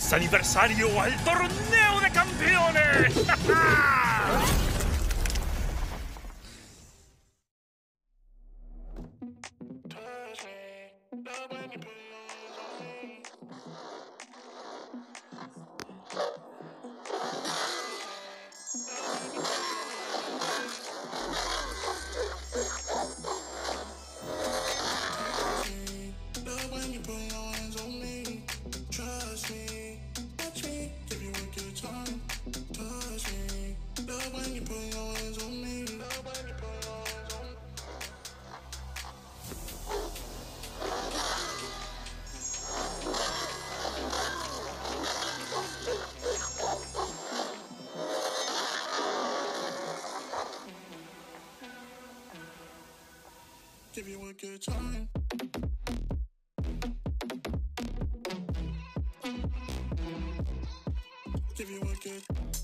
¡Saniversario al torneo de campeones! Give you a good time. Give you a good